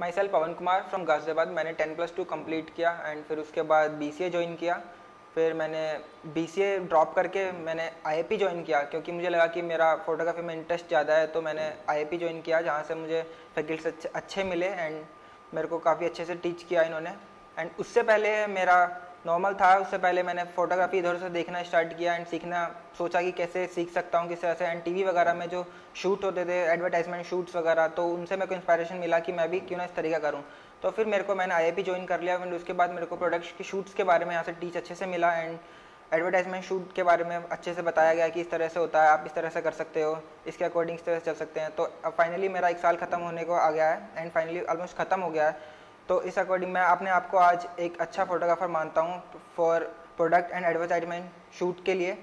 My self Pawan Kumar from Ghaziabad. मैंने 10+2 complete किया and फिर उसके बाद BCA ज्वाइन किया। फिर मैंने BCA ड्रॉप करके मैंने IAP ज्वाइन किया क्योंकि मुझे लगा कि मेरा फोटोग्राफी में इंटरेस्ट ज़्यादा है, तो मैंने IAP ज्वाइन किया जहाँ से मुझे फैकल्टीज अच्छे मिले एंड मेरे को काफ़ी अच्छे से टीच किया इन्होंने। एंड उससे पहले मेरा नॉर्मल था, उससे पहले मैंने फोटोग्राफी इधर से देखना स्टार्ट किया एंड सीखना सोचा कि कैसे सीख सकता हूँ किस तरह से। एंड टीवी वगैरह में जो शूट होते थे, एडवर्टाइजमेंट शूट्स वगैरह, तो उनसे मेरे को इंस्पायरेशन मिला कि मैं भी क्यों ना इस तरीका करूँ। तो फिर मेरे को मैंने IAP ज्वाइन कर लिया एंड उसके बाद मेरे को प्रोडक्ट्स के शूट्स के बारे में यहाँ से टीच अच्छे से मिला एंड एडवर्टाइजमेंट शूट के बारे में अच्छे से बताया गया कि इस तरह से होता है, आप इस तरह से कर सकते हो, इसके अकॉर्डिंग इस तरह से चल सकते हैं। तो फाइनली मेरा 1 साल ख़त्म होने को आ गया है एंड फाइनली ऑलमोस्ट ख़त्म हो गया है। तो इस अकॉर्डिंग मैं अपने आप को आज एक अच्छा फोटोग्राफर मानता हूँ for product and advertisement shoot के लिए।